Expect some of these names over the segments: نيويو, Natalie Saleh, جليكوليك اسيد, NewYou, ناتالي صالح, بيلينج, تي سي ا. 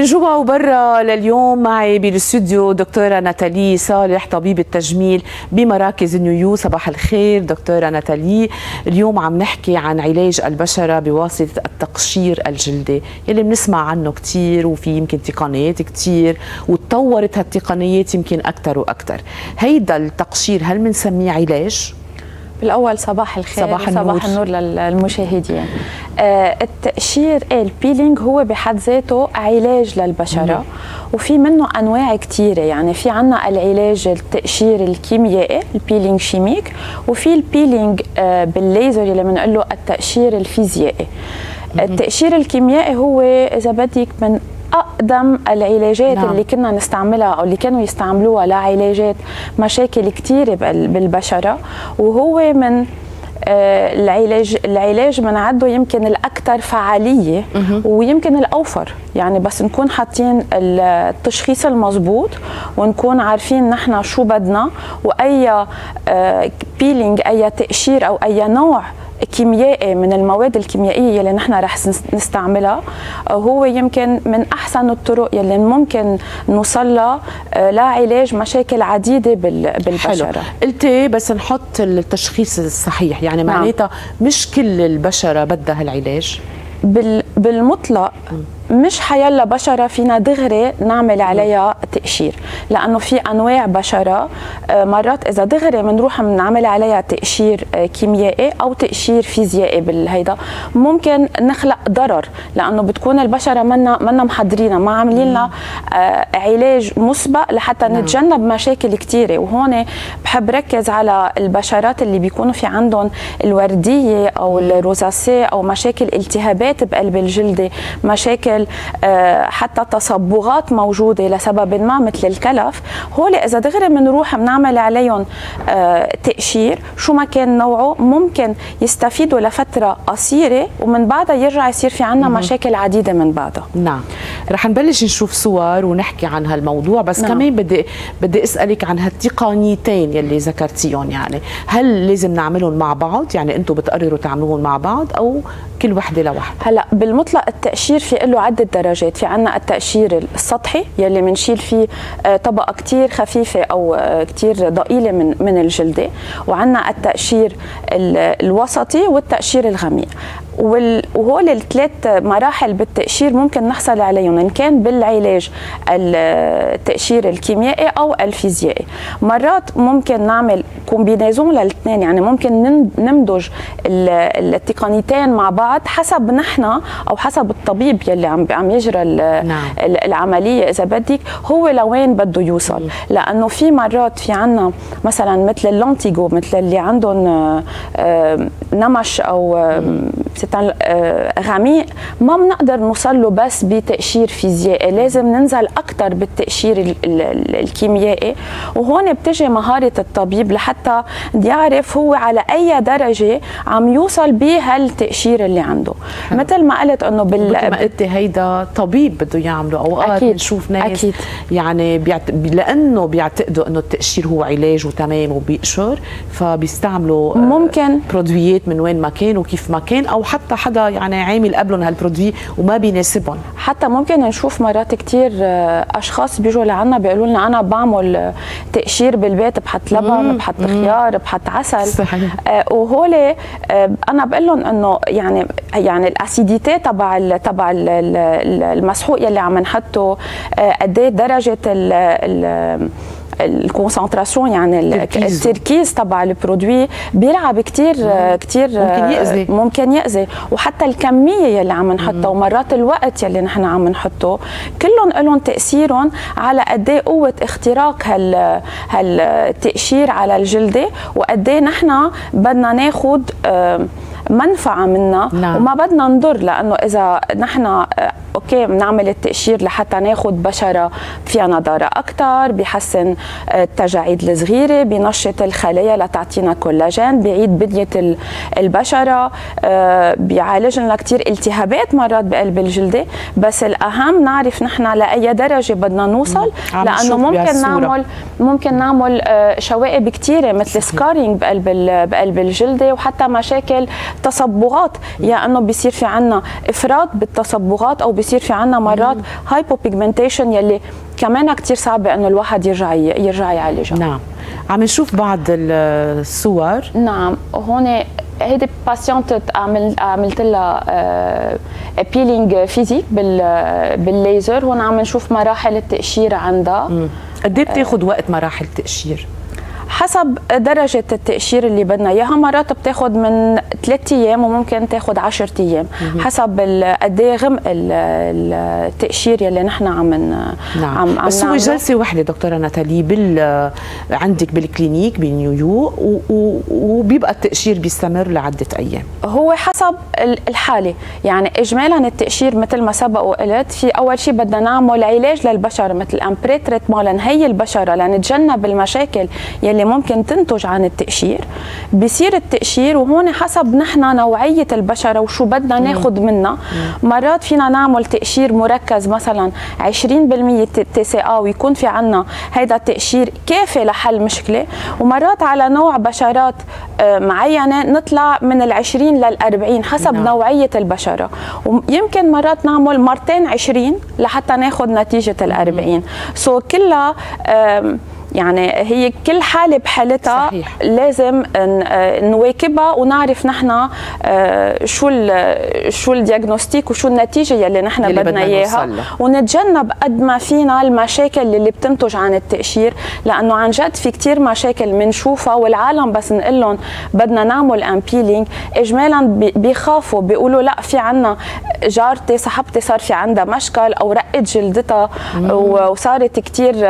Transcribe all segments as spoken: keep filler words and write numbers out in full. من جوا وبرا لليوم معي بالاستوديو دكتورة ناتالي صالح، طبيبة تجميل بمراكز نيويو. صباح الخير دكتورة ناتالي. اليوم عم نحكي عن علاج البشرة بواسطة التقشير الجلدي يلي بنسمع عنه كثير، وفي يمكن تقنيات كثير وتطورت هالتقنيات يمكن أكثر وأكثر. هيدا التقشير هل بنسميه علاج؟ بالأول صباح الخير، صباح النور, صباح النور للمشاهدين. آه التقشير البيلينج هو بحد ذاته علاج للبشرة. مم. وفي منه أنواع كتيرة، يعني في عنا العلاج التقشير الكيميائي البيلينج شيميك، وفي البيلينج آه بالليزر اللي بنقول له التقشير الفيزيائي. مم. التقشير الكيميائي هو إذا بدك من أقدم العلاجات. نعم. اللي كنا نستعملها أو اللي كانوا يستعملوها لعلاجات مشاكل كتيرة بالبشرة، وهو من آه العلاج العلاج بنعده يمكن الأكثر فعالية ويمكن الأوفر، يعني بس نكون حاطين التشخيص المضبوط ونكون عارفين نحن شو بدنا، وأي آه بيلينج، أي تقشير أو أي نوع كيميائي من المواد الكيميائيه اللي نحن رح نستعملها هو يمكن من احسن الطرق يلي ممكن نوصلها لعلاج مشاكل عديده بالبشره. حلو. قلتي بس نحط التشخيص الصحيح، يعني معناتها مش كل البشره بدها هالعلاج بالمطلق. مش حيلا بشرة فينا دغري نعمل عليها تقشير، لأنه في أنواع بشرة مرات إذا دغري بنروح بنعمل عليها تقشير كيميائي أو تقشير فيزيائي بالهيدا ممكن نخلق ضرر، لأنه بتكون البشرة منا منا محضرينها، ما عاملين لها علاج مسبق لحتى نتجنب مشاكل كتيرة. وهون بحب ركز على البشرات اللي بيكونوا في عندهم الوردية أو الروزاسية أو مشاكل التهابات بقلب الجلد، مشاكل حتى تصبغات موجودة لسبب ما مثل الكلف. هول إذا دغري بنروح بنعمل عليهم تقشير شو ما كان نوعه، ممكن يستفيدوا لفترة قصيرة ومن بعدها يرجع يصير في عنا مشاكل عديدة من بعدها. نعم، رح نبلش نشوف صور ونحكي عن هالموضوع، بس نعم. كمان بدي بدي أسألك عن هالتقنيتين يلي ذكرتيهم، يعني هل لازم نعملهم مع بعض؟ يعني أنتم بتقرروا تعملوهم مع بعض أو كل وحدة لوحدة؟ هلا بالمطلق التقشير في له عدة درجات. في عنا التقشير السطحي يلي منشيل فيه طبقة كتير خفيفة أو كتير ضئيلة من من الجلدة، وعنا التقشير الوسطي والتقشير الغميق، وهول الثلاث مراحل بالتقشير ممكن نحصل عليهم ان كان بالعلاج التقشير الكيميائي او الفيزيائي. مرات ممكن نعمل كومبينيزون للاثنين، يعني ممكن نمدج التقنيتين مع بعض حسب نحن او حسب الطبيب يلي عم عم يجرى العمليه اذا بدك هو لوين بده يوصل. لانه في مرات في عندنا مثلا مثل اللونتيجو، مثل اللي عندهم نمش او غميق ما بنقدر نوصل له بس بتقشير فيزيائي، لازم ننزل اكثر بالتقشير الكيميائي. وهون بتجي مهاره الطبيب لحتى يعرف هو على اي درجه عم يوصل بهالتقشير اللي عنده. حلو. مثل ما قلت انه بال مثل ما قلتي هيدا طبيب بده يعمله. اوقات بنشوف ناس أكيد. يعني بيعت... لانه بيعتقدوا انه التقشير هو علاج وتمام وبيقشر، فبيستعملوا ممكن برودويات من وين ما كان وكيف ما كان، او حتى حدا يعني عامل قبلهم هالبرودوي وما بيناسبهم. حتى ممكن نشوف مرات كتير اشخاص بيجوا لعنا بيقولوا لنا انا بعمل تقشير بالبيت، بحط لبن، بحط خيار، بحط عسل. صحيح. آه وهولي آه انا بقول لهم انه يعني يعني الاسيديتي تبع ال تبع ال المسحوق يلي عم نحطه قد ايه درجه ال ال الكونسنتراسيون، يعني التركيز تبع البرودوي بيلعب كتير كتير ممكن يأذي ممكن يأذي وحتى الكميه يلي عم نحطها ومرات الوقت يلي نحن عم نحطه كلهم لهم تاثيرهم على قد ايه قوه اختراق هال هالتقشير على الجلده، وقد ايه نحن بدنا ناخذ منفعه منها. نعم. وما بدنا نضر، لانه اذا نحن اوكي بنعمل التقشير لحتى ناخذ بشره فيها نضاره اكثر، بحسن التجاعيد الصغيره، بنشط الخلايا لتعطينا كولاجين، بيعيد بنيه البشره، بيعالج لنا كثير التهابات مرات بقلب الجلده. بس الاهم نعرف نحن لاي درجه بدنا نوصل، لانه ممكن نعمل ممكن نعمل شوائب كثيره مثل سكارينج بقلب بقلب الجلده، وحتى مشاكل تصبغات، يا يعني انه بيصير في عنا افراط بالتصبغات او بيصير في عنا مرات هايبو بيجمنتيشن يلي كمان كتير صعبه انه الواحد يرجع يرجع يعالجها. نعم، عم نشوف بعض الصور. نعم، هون هيدي باسيونت عملت لها بيلينج فيزيك بالليزر. هون عم نشوف مراحل التقشير عندها. قد ايه بتاخذ وقت مراحل التقشير؟ حسب درجة التقشير اللي بدنا اياها، مرات بتاخذ من ثلاث ايام وممكن تاخذ عشرة ايام، حسب قد ايه غمق التقشير يلي نحن عم نعم عم بس عم هو جلسة وحدة دكتورة ناتالي بال عندك بالكلينيك بنيو يو، وبيبقى التقشير بيستمر لعدة ايام؟ هو حسب الحالة، يعني اجمالا التقشير مثل ما سبق وقلت، في اول شيء بدنا نعمل علاج للبشرة مثل امبري تريتمون لنهي البشرة لنتجنب المشاكل يلي ممكن تنتج عن التقشير. بيصير التقشير وهون حسب نحن نوعية البشرة وشو بدنا ناخذ منها. مرات فينا نعمل تقشير مركز مثلا عشرين بالمية تي سي ا ويكون في عنا هيدا التقشير كافي لحل مشكلة، ومرات على نوع بشرات معينة نطلع من العشرين للأربعين حسب نعم. نوعية البشرة، ويمكن مرات نعمل مرتين عشرين لحتى ناخذ نتيجة الأربعين. سو so كلها يعني هي كل حالة بحالتها. صحيح. لازم نواكبها ونعرف نحن شو ال شو الدياغنوستيك وشو النتيجة يلي نحن يلي بدنا اياها، ونتجنب قد ما فينا المشاكل اللي بتنتج عن التقشير، لأنه عن جد في كتير مشاكل بنشوفها والعالم بس نقول لهم بدنا نعمل امبيلينج اجمالا بيخافوا، بيقولوا لا في عنا جارتي صاحبتي صار في عندها مشكل او رقت جلدتها وصارت كتير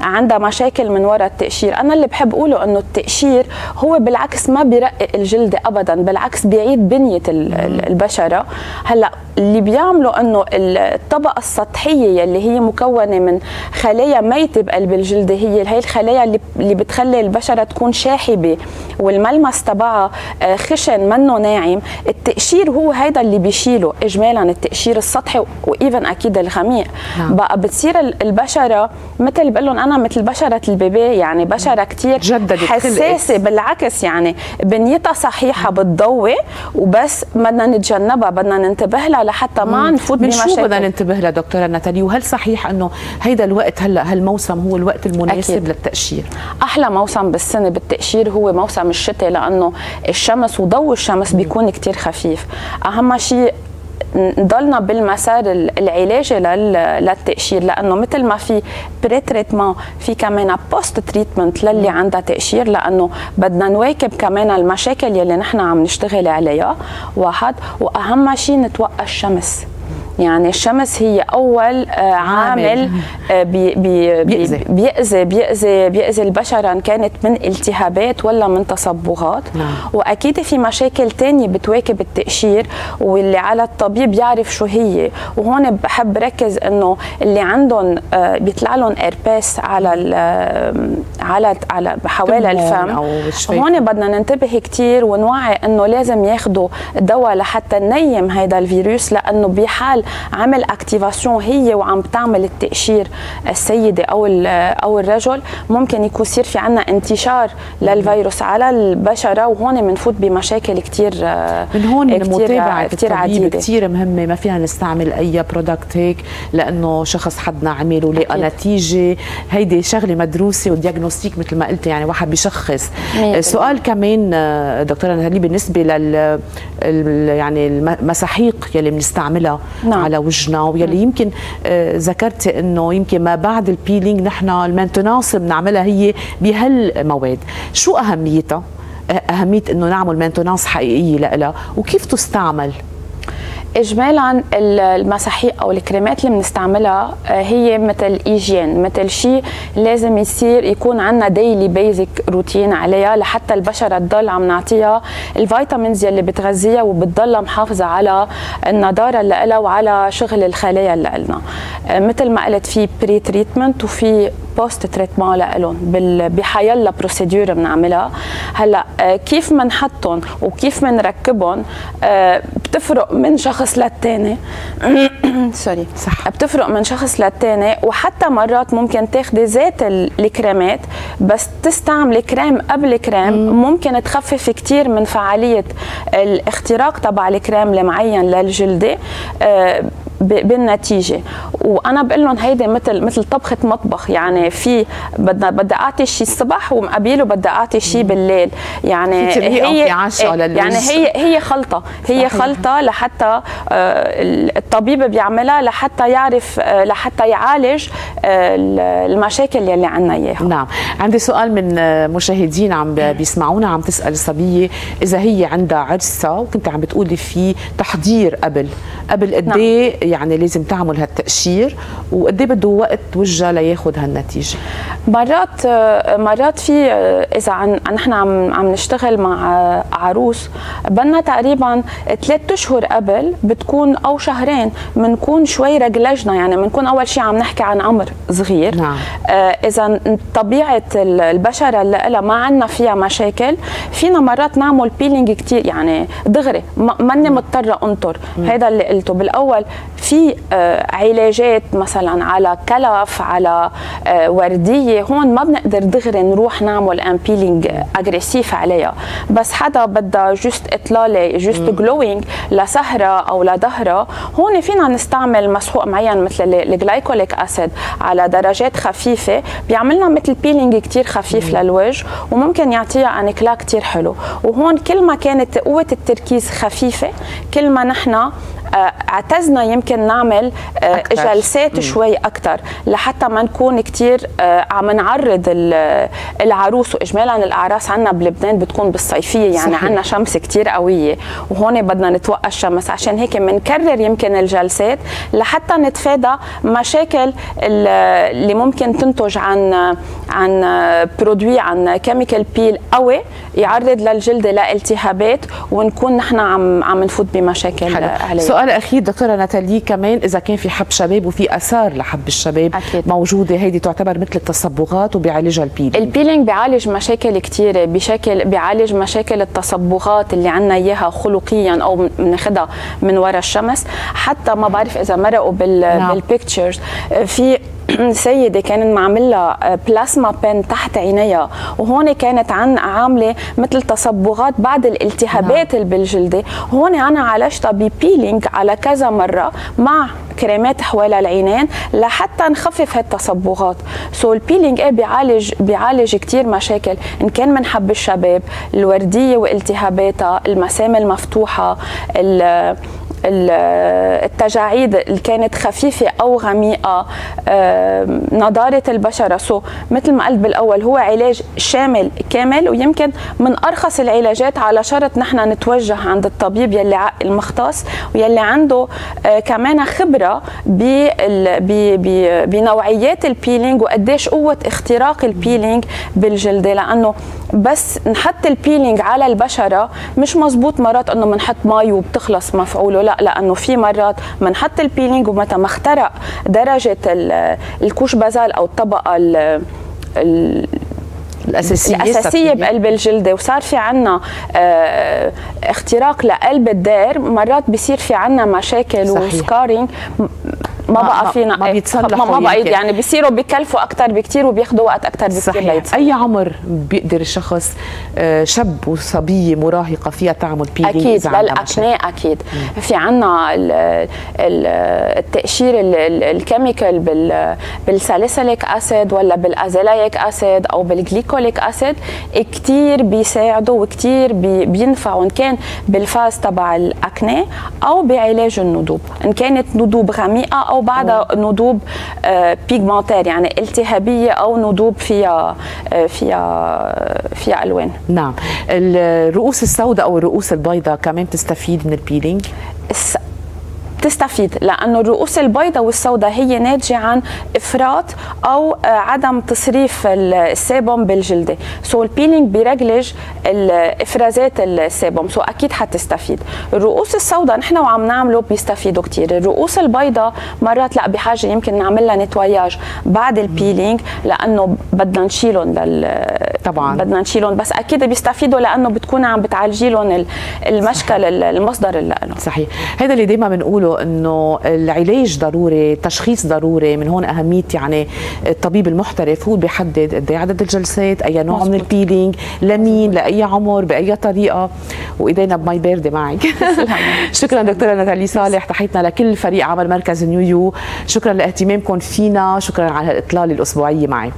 عندها مشاكل مشاكل من وراء التقشير. أنا اللي بحب أقوله أنه التقشير هو بالعكس ما بيرقق الجلد أبدا، بالعكس بيعيد بنية البشرة. هلأ اللي بيعملوا أنه الطبقة السطحية اللي هي مكونة من خلايا ميتة بقلب الجلد، هي هي الخلايا اللي بتخلي البشرة تكون شاحبة والملمس تبعها خشن منه ناعم، التقشير هو هيدا اللي بيشيله إجمالا، التقشير السطحي وإيفن أكيد الغميق. بقى بتصير البشرة مثل بقول لهم أنا مثل بشرة البيبي، يعني بشرة كتير حساسة بالعكس، يعني بنيتها صحيحة بالضوء وبس بدنا نتجنبها، بدنا ننتبه لها لحتى ما نفوت بمشاكل. شو بدنا ننتبه لها دكتورة ناتالي؟ وهل صحيح انه هيدا الوقت هلا هالموسم هو الوقت المناسب أكيد للتقشير؟ احلى موسم بالسنة بالتقشير هو موسم الشتاء، لانه الشمس وضوء الشمس بيكون كتير خفيف. اهم شيء نضلنا بالمسار العلاجي للتقشير، لانه مثل ما في بري تريتمون في كمان بوست تريتمنت للي عندها تقشير، لانه بدنا نواكب كمان المشاكل يلي نحن عم نشتغل عليها. واحد، واهم شيء نتوقع الشمس، يعني الشمس هي أول عامل بي بي بيأذي بيأذي بيأذي بيأذي البشرة، إن كانت من التهابات ولا من تصبغات. نعم. وأكيد في مشاكل تانية بتواكب التقشير واللي على الطبيب يعرف شو هي. وهون بحب ركز إنه اللي عندهم بيطلع لهم إيرباس على ال على على حوالي الفم، هون بدنا ننتبه كتير ونوعي إنه لازم ياخدوا دواء لحتى ننيم هيدا الفيروس، لأنه بحال عمل اكتيفاسيون هي وعم بتعمل التقشير السيده او او الرجل، ممكن يكون يصير في عنا انتشار للفيروس على البشره، وهون بنفوت بمشاكل كثير من هون كتير متابعه كثير عديده كثير مهمه. ما فينا نستعمل اي برودكت هيك لانه شخص حدنا عمل ولقى نتيجه، هيدي شغله مدروسه ودياجنوستيك مثل ما قلت، يعني واحد بيشخص. سؤال كمان دكتوره ناتالي بالنسبه لل يعني المساحيق يلي بنستعملها نعم. على وجهنا، ويلي يمكن آه ذكرتي انه يمكن ما بعد البيلينج نحن المينتنانس بنعملها هي بهالمواد، شو اهميتها؟ اهميه انه نعمل مينتنانس حقيقيه لها، وكيف تستعمل؟ اجمالا المساحيق او الكريمات اللي بنستعملها هي مثل ايجين، مثل شيء لازم يصير يكون عندنا ديلي بيزك روتين عليها لحتى البشره تضل عم نعطيها الفيتامينز يلي بتغذيها وبتضلها محافظه على النضاره اللي لها وعلى شغل الخلايا اللي لنا. مثل ما قلت في بري تريتمنت وفي بوست تريت ما لهم بحيلا بروسيدور بنعملها. هلا كيف بنحطهم وكيف بنركبهم بتفرق من شخص للثاني. سوري صح. بتفرق من شخص للثاني، وحتى مرات ممكن تاخذي زيت الكريمات بس تستعملي كريم قبل كريم مم. ممكن تخفف كثير من فعاليه الاختراق تبع الكريم المعين للجلده بالنتيجه. وانا بقول لهم هيدي مثل مثل طبخه مطبخ، يعني في بدنا بدي اعطي شيء الصبح ومقابله بدي اعطي شيء بالليل، يعني هي يعني هي هي خلطه هي صحيح. خلطه لحتى الطبيب بيعملها لحتى يعرف لحتى يعالج المشاكل يلي عندنا اياها. نعم، عندي سؤال من مشاهدين عم بيسمعونا، عم تسال صبيه اذا هي عندها عرسها وكنت عم بتقولي في تحضير قبل قبل قد ايه نعم. يعني لازم تعمل هالتقشير وقد ايه بده وقت وجه لياخذ هالنتيجه؟ مرات مرات في اذا عن نحن عم عم نشتغل مع عروس بدنا تقريبا ثلاث اشهر قبل بتكون او شهرين بنكون شوي رجلجنا، يعني بنكون اول شيء عم نحكي عن عمر صغير. نعم. آه اذا طبيعه البشره اللي لها ما عندنا فيها مشاكل فينا مرات نعمل بيلينج كثير، يعني دغري ماني مضطره انطر. هذا اللي قلته بالاول، في آه علاجات مثلا على كلف على آه ورديه هون ما بنقدر دغري نروح نعمل ان بيلينج اجريسيف عليها، بس حدا بدها جوست اطلاله جوست جلوينج لسهره او لظهره هون فينا نستعمل مسحوق معين مثل الجلايكوليك اسيد على درجات خفيفه بيعملنا مثل بيلينج كثير خفيف مم. للوجه وممكن يعطيها انكلا كثير حلو. وهون كل ما كانت قوه التركيز خفيفه كل ما نحن اعتزنا يمكن نعمل أكتر. جلسات شوي اكثر لحتى ما نكون كثير عم نعرض العروس. واجمالا الاعراس عندنا بلبنان بتكون بالصيفيه، يعني عندنا شمس كثير قويه وهون بدنا نتوقع الشمس، عشان هيك بنكرر يمكن الجلسات لحتى نتفادى مشاكل اللي ممكن تنتج عن عن برودوي عن كيميكال بيل قوي يعرض للجلد لالتهابات ونكون نحن عم عم نفوت بمشاكل عليه. سؤال اخير دكتوره ناتالي، كمان اذا كان في حب شباب وفي اثار لحب الشباب أكيد. موجوده، هيدي تعتبر مثل التصبغات وبيعالجها البيلينج؟ البيلينج بيعالج مشاكل كثيره، بشكل بيعالج مشاكل التصبغات اللي عندنا اياها خلقيا او بناخذها من وراء الشمس. حتى ما بعرف اذا مرقوا بال نعم. بالبيكتشرز، في سيده كانت معملها بلازما بن تحت عينيها وهون كانت عن عامله مثل تصبغات بعد الالتهابات اللي بالجلده، هون انا عالجتها ببيلينج على كذا مره مع كريمات حوالي العينين لحتى نخفف هالتصبغات. سو البيلينج ايه بيعالج بيعالج كثير مشاكل ان كان من حب الشباب، الورديه والتهاباتها، المسام المفتوحه، التجاعيد اللي كانت خفيفه او غميقه، نضاره البشره. سو مثل ما قلت بالاول هو علاج شامل كامل ويمكن من ارخص العلاجات على شرط نحن نتوجه عند الطبيب يلي عقل مختص ويلي عنده كمان خبره بنوعيات البيلينج وقديش قوه اختراق البيلينج بالجلده، لانه بس نحط البيلينج على البشره مش مزبوط مرات انه بنحط مي وبتخلص مفعوله، لا لانه في مرات بنحط البيلينج ومتى ما اخترق درجه الكوش بازال او الطبقه ال ال الاساسيه الاساسيه بقلب الجلده وصار في عنا اه اختراق لقلب الدير، مرات بصير في عنا مشاكل وسكارينج ما, ما بقى فينا ما بيتصلحوا، ما بقى يعني بيصيروا بكلفوا اكثر بكثير وبياخذوا وقت اكثر بكثير ليتصلحوا. اي عمر بيقدر الشخص شاب وصبيه مراهقه فيها تعمل بيلينج؟ اكيد للاكنه اكيد مم. في عندنا التقشير الكيميكال بالساليسيليك اسيد ولا بالازيلايك اسيد او بالجليكوليك اسيد كثير بيساعدوا وكثير بينفعوا ان كان بالفاز تبع الاكنه او بعلاج الندوب ان كانت ندوب غميقه او بعدها ندوب بيجمنتير يعني التهابيه او ندوب فيها فيها فيها الوان. نعم، الرؤوس السوداء او الرؤوس البيضاء كمان تستفيد من البيلينج؟ تستفيد، لأنه الرؤوس البيضاء والسوداء هي ناتجة عن إفراط أو عدم تصريف السيبوم بالجلدة. سو البيلينج بيرجلج الإفرازات السيبوم، سو أكيد حتستفيد. الرؤوس السوداء نحن وعم نعمله بيستفيدوا كتير. الرؤوس البيضاء مرات لا، بحاجة يمكن نعمل لها نتواياج بعد البيلينج، لأنه بدنا نشيلهم لل... طبعا بدنا نشيلهم، بس أكيد بيستفيدوا لأنه بتكون عم بتعالجي لهم المشكل المصدر اللي لهم. صحيح، هذا اللي دائما بنقوله، إنه العلاج ضروري، التشخيص ضروري. من هون أهمية يعني الطبيب المحترف، هو بيحدد قد إيه عدد الجلسات، أي نوع مزبوط من البيلينج، لمين، لأي عمر، بأي طريقة. وإيدينا بمي باردة معك. شكرا دكتورة ناتالي صالح، تحيتنا لكل فريق عمل مركز نيو يو، شكرا لاهتمامكم فينا، شكرا على هالإطلالة الأسبوعية معي.